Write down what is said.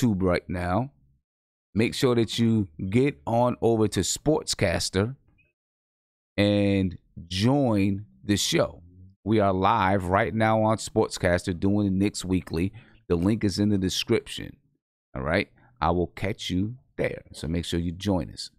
YouTube right now, make sure that you get on over to Sportscaster and join the show. We are live right now on Sportscaster doing the Knicks Weekly. The link is in the description. All right. I will catch you there. So make sure you join us.